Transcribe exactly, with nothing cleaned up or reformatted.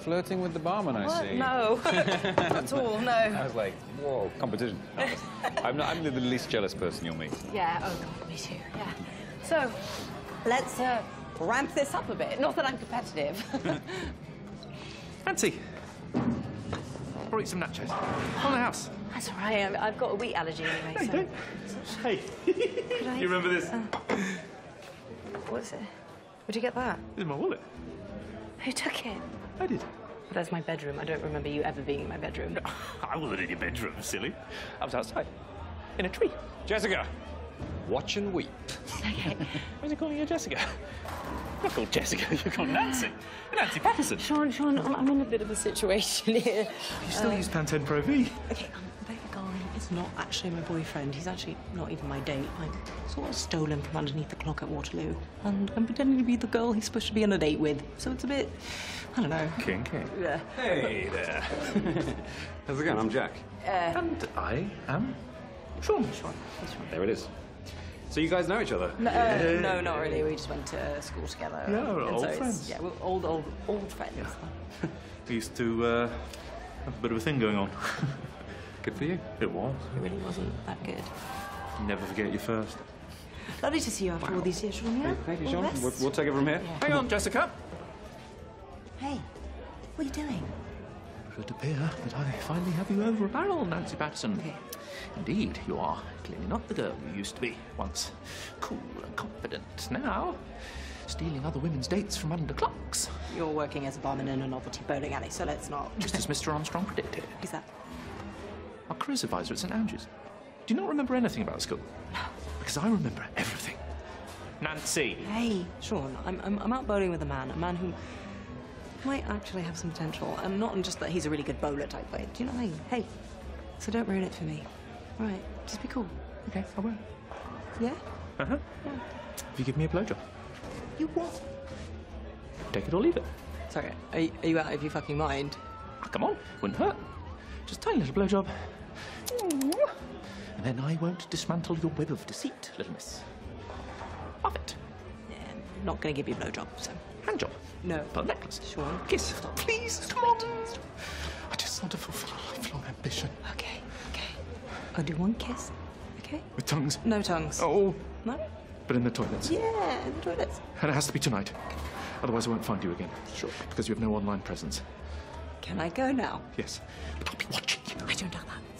flirting with the barman, I what? see. No, not at all, no. I was like, whoa, competition. I'm, not, I'm the least jealous person you'll meet. Yeah, oh, God, me too, yeah. So, let's uh, ramp this up a bit. Not that I'm competitive. Nancy, brought you some nachos from the house. That's all right. I've got a wheat allergy anyway. No, so. You don't. Hey, could I... you remember this? Uh, what's it? Where'd you get that? It's in my wallet. Who took it? I did. That's my bedroom. I don't remember you ever being in my bedroom. No, I wasn't in your bedroom, silly. I was outside, in a tree. Jessica, watch and weep. Okay. Why is he calling you Jessica? You're called Jessica. You're called Nancy. You're Nancy Patterson. Sean, Sean, I'm in a bit of a situation here. You still um, use Pantene Pro V? Okay, um, that guy is not actually my boyfriend. He's actually not even my date. I sort of stole him from underneath the clock at Waterloo, and I'm pretending to be the girl he's supposed to be on a date with. So it's a bit, I don't know. Kinky. Yeah. Hey there. How's it going? I'm Jack. Uh, and I am Sean. Sean. There it is. So you guys know each other? No, yeah. uh, no, not really. We just went to school together. Yeah, we're and old so friends. Yeah, we're old, old, old friends. Yeah. We used to uh, have a bit of a thing going on. Good for you. It was. It really wasn't that good. Never forget your first. Lovely to see you after wow. all these years, Sean. Yeah? Hey, thank you, Sean. We'll, we'll take it from here. Yeah. Hang on, Jessica. Hey, what are you doing? It would appear that I finally have you over a barrel, Nancy Patterson. Okay. Indeed, you are clearly not the girl you used to be once. Cool and confident now. Stealing other women's dates from under clocks. You're working as a barman in a novelty bowling alley, so let's not... Just as Mr Armstrong predicted. Who's that? Our cruise advisor at Saint Andrews. Do you not remember anything about school? No. Because I remember everything. Nancy! Hey, Sean, I'm, I'm, I'm out bowling with a man, a man who... might actually have some potential, and not just that he's a really good bowler type way. Do you know what I mean? Hey, so don't ruin it for me. All right, just be cool. Okay, I will. Yeah? Uh-huh. Yeah. If you give me a blowjob. You what? Take it or leave it. Sorry, are you, are you out of your fucking mind? Oh, come on, wouldn't hurt. Just a tiny little blowjob. And then I won't dismantle your web of deceit, little miss. Love it. Yeah, I'm not going to give you a blowjob, so... Handjob. No. Pearl necklace. Sure. Kiss. Stop. Please, stop. Come on. Stop. I just want to fulfill a lifelong ambition. Okay, okay. I'll do one kiss, okay? With tongues? No tongues. Oh. No? But in the toilets. Yeah, in the toilets. And it has to be tonight. Otherwise I won't find you again. Sure. Because you have no online presence. Can I go now? Yes. But I'll be watching you. I don't know that.